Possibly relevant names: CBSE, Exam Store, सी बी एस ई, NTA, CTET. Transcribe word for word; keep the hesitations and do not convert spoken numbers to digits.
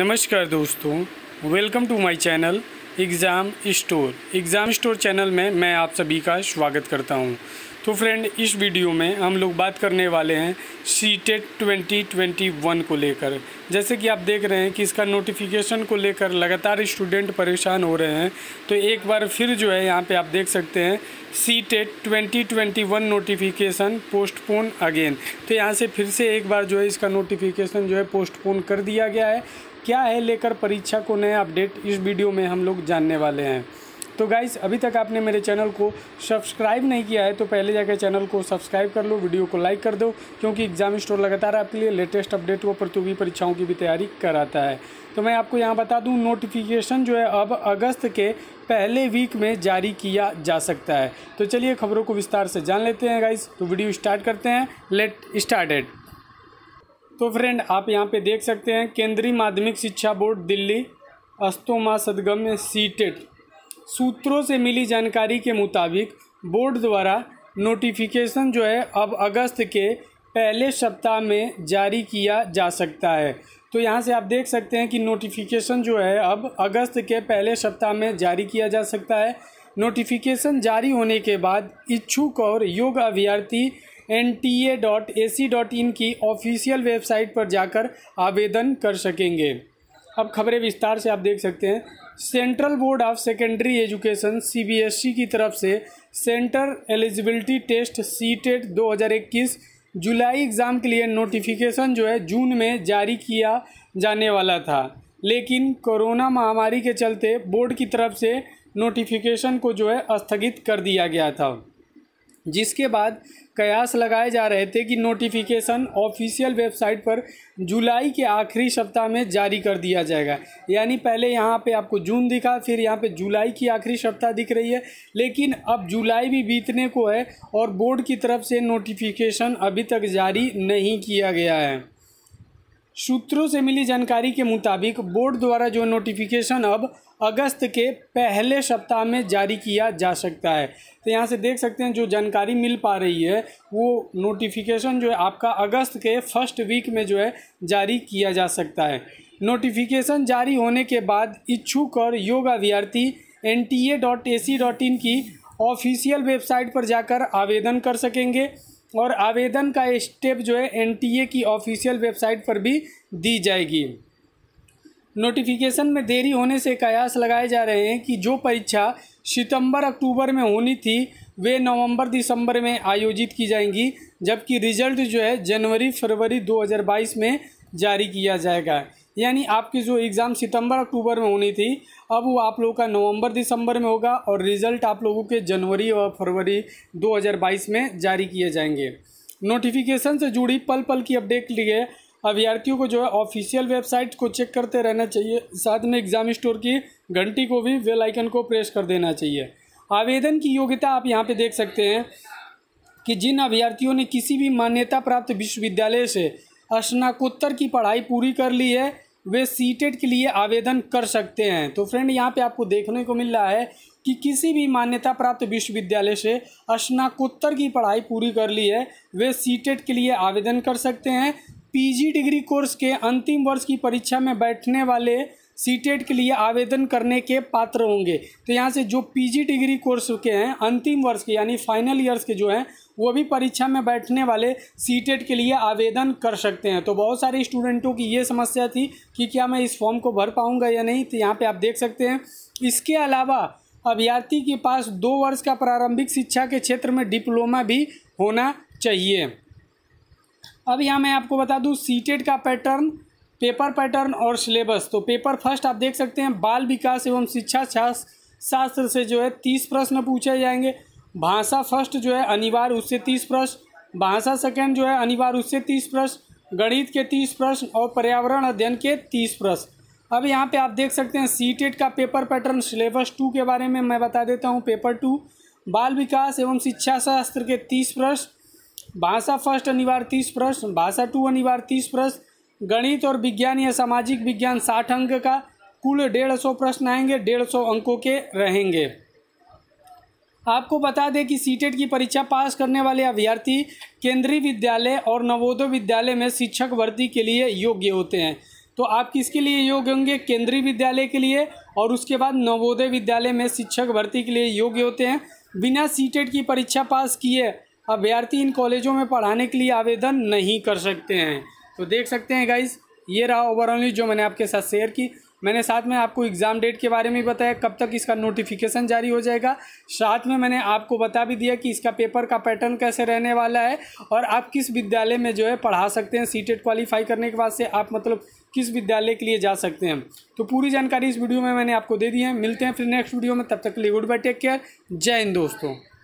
नमस्कार दोस्तों, welcome to my channel exam store. Exam store channel में मैं आप सभी का स्वागत करता हूं। तो फ्रेंड, इस वीडियो में हम लोग बात करने वाले हैं सीटेट ट्वेंटी ट्वेंटी वन को लेकर। जैसे कि आप देख रहे हैं कि इसका नोटिफिकेशन को लेकर लगातार स्टूडेंट परेशान हो रहे हैं। तो एक बार फिर जो है यहाँ पे आप देख सकते हैं CTET twenty twenty one notification postpone again. तो यहाँ से फिर से एक बार जो है इसका नोटिफिकेशन जो है पोस्टपोन कर दिया गया है। क्या है लेकर परीक्षा को नए अपडेट इस वीडियो में हम लोग जानने वाले हैं। तो गाइस, अभी तक आपने मेरे चैनल को सब्सक्राइब नहीं किया है तो पहले जाकर चैनल को सब्सक्राइब कर लो, वीडियो को लाइक कर दो, क्योंकि एग्जाम स्टोर लगातार आपके लिए लेटेस्ट अपडेट व प्रतियोगी परीक्षाओं की भी तैयारी कराता है। तो मैं आपको यहाँ बता दूँ, नोटिफिकेशन जो है अब अगस्त के पहले वीक में जारी किया जा सकता है। तो चलिए खबरों को विस्तार से जान लेते हैं गाइस। तो वीडियो स्टार्ट करते हैं, लेट स्टार्टेड। तो फ्रेंड, आप यहाँ पर देख सकते हैं केंद्रीय माध्यमिक शिक्षा बोर्ड दिल्ली अस्तोमा सदगम्य सीटेट। सूत्रों से मिली जानकारी के मुताबिक बोर्ड द्वारा नोटिफिकेशन जो है अब अगस्त के पहले सप्ताह में जारी किया जा सकता है। तो यहाँ से आप देख सकते हैं कि नोटिफिकेशन जो है अब अगस्त के पहले सप्ताह में जारी किया जा सकता है। नोटिफिकेशन जारी होने के बाद इच्छुक और योग्य अभ्यर्थी N T A dot A C dot in की ऑफिशियल वेबसाइट पर जाकर आवेदन कर सकेंगे। अब खबरें विस्तार से आप देख सकते हैं। Central board of secondary education सी बी एस ई की तरफ से सेंटर एलिजिबिलिटी टेस्ट सीटेट दो हज़ार इक्कीस जुलाई एग्ज़ाम के लिए नोटिफिकेशन जो है जून में जारी किया जाने वाला था, लेकिन कोरोना महामारी के चलते बोर्ड की तरफ से नोटिफिकेशन को जो है स्थगित कर दिया गया था, जिसके बाद कयास लगाए जा रहे थे कि नोटिफिकेशन ऑफिशियल वेबसाइट पर जुलाई के आखिरी सप्ताह में जारी कर दिया जाएगा। यानी पहले यहाँ पे आपको जून दिखा, फिर यहाँ पे जुलाई की आखिरी सप्ताह दिख रही है, लेकिन अब जुलाई भी बीतने को है और बोर्ड की तरफ से नोटिफिकेशन अभी तक जारी नहीं किया गया है। सूत्रों से मिली जानकारी के मुताबिक बोर्ड द्वारा जो नोटिफिकेशन अब अगस्त के पहले सप्ताह में जारी किया जा सकता है। तो यहाँ से देख सकते हैं जो जानकारी मिल पा रही है वो नोटिफिकेशन जो है आपका अगस्त के फर्स्ट वीक में जो है जारी किया जा सकता है। नोटिफिकेशन जारी होने के बाद इच्छुक और योग्य अभ्यर्थी N T A dot A C dot in की ऑफिशियल वेबसाइट पर जाकर आवेदन कर सकेंगे और आवेदन का स्टेप जो है एन टी ए की ऑफिशियल वेबसाइट पर भी दी जाएगी। नोटिफिकेशन में देरी होने से कयास लगाए जा रहे हैं कि जो परीक्षा सितंबर अक्टूबर में होनी थी वे नवंबर दिसंबर में आयोजित की जाएंगी, जबकि रिजल्ट जो है जनवरी फरवरी दो हज़ार बाईस में जारी किया जाएगा। यानी आपकी जो एग्ज़ाम सितंबर अक्टूबर में होनी थी अब वो आप लोगों का नवंबर दिसंबर में होगा और रिज़ल्ट आप लोगों के जनवरी और फरवरी दो हज़ार बाईस में जारी किए जाएंगे। नोटिफिकेशन से जुड़ी पल पल की अपडेट के लिए अभ्यर्थियों को जो है ऑफिशियल वेबसाइट को चेक करते रहना चाहिए, साथ में एग्ज़ाम स्टोर की घंटी को भी बेल आइकन को प्रेस कर देना चाहिए। आवेदन की योग्यता आप यहाँ पर देख सकते हैं कि जिन अभ्यर्थियों ने किसी भी मान्यता प्राप्त विश्वविद्यालय से स्नातकोत्तर की पढ़ाई पूरी कर ली है वे सीटेट के लिए आवेदन कर सकते हैं। तो फ्रेंड, यहाँ पे आपको देखने को मिल रहा है कि किसी भी मान्यता प्राप्त विश्वविद्यालय से स्नातकोत्तर की पढ़ाई पूरी कर ली है वे सीटेट के लिए आवेदन कर सकते हैं। पीजी डिग्री कोर्स के अंतिम वर्ष की परीक्षा में बैठने वाले सीटेट के लिए आवेदन करने के पात्र होंगे। तो यहाँ से जो पीजी डिग्री कोर्स के हैं अंतिम वर्ष के यानी फाइनल ईयर्स के जो हैं वो भी परीक्षा में बैठने वाले सीटेट के लिए आवेदन कर सकते हैं। तो बहुत सारे स्टूडेंटों की ये समस्या थी कि क्या मैं इस फॉर्म को भर पाऊंगा या नहीं। तो यहाँ पे आप देख सकते हैं। इसके अलावा अभ्यर्थी के पास दो वर्ष का प्रारंभिक शिक्षा के क्षेत्र में डिप्लोमा भी होना चाहिए। अब यहाँ मैं आपको बता दूँ सीटेट का पैटर्न, पेपर पैटर्न और सिलेबस। तो पेपर फर्स्ट आप देख सकते हैं बाल विकास एवं शिक्षा शास्त्र से जो है तीस प्रश्न पूछे जाएंगे। भाषा फर्स्ट जो है अनिवार्य उससे तीस प्रश्न, भाषा सेकंड जो है अनिवार्य उससे तीस प्रश्न, गणित के तीस प्रश्न और पर्यावरण अध्ययन के तीस प्रश्न। अब यहाँ पे आप देख सकते हैं सीटेट का पेपर पैटर्न सिलेबस टू के बारे में मैं बता देता हूँ। पेपर टू बाल विकास एवं शिक्षा शास्त्र के तीस प्रश्न, भाषा फर्स्ट अनिवार्य तीस प्रश्न, भाषा टू अनिवार्य तीस प्रश्न, गणित और विज्ञान या सामाजिक विज्ञान साठ अंक का, कुल डेढ़ सौ प्रश्न आएंगे, डेढ़ सौ अंकों के रहेंगे। आपको बता दें कि सीटेट की परीक्षा पास करने वाले अभ्यर्थी केंद्रीय विद्यालय और नवोदय विद्यालय में शिक्षक भर्ती के लिए योग्य होते हैं। तो आप किसके लिए योग्य होंगे? केंद्रीय विद्यालय के लिए। और उसके बाद नवोदय विद्यालय में शिक्षक भर्ती के लिए योग्य होते हैं। बिना सीटेट की परीक्षा पास किए अभ्यर्थी इन कॉलेजों में पढ़ाने के लिए आवेदन नहीं कर सकते हैं। तो देख सकते हैं गाइस, ये रहा ओवरऑल जो मैंने आपके साथ शेयर की। मैंने साथ में आपको एग्ज़ाम डेट के बारे में बताया, कब तक इसका नोटिफिकेशन जारी हो जाएगा। साथ में मैंने आपको बता भी दिया कि इसका पेपर का पैटर्न कैसे रहने वाला है और आप किस विद्यालय में जो है पढ़ा सकते हैं। सीटेट क्वालिफाई करने के बाद से आप मतलब किस विद्यालय के लिए जा सकते हैं। तो पूरी जानकारी इस वीडियो में मैंने आपको दे दी है। मिलते हैं फिर नेक्स्ट वीडियो में, तब तक के लिए गुड बाय, टेक केयर, जय हिंद दोस्तों।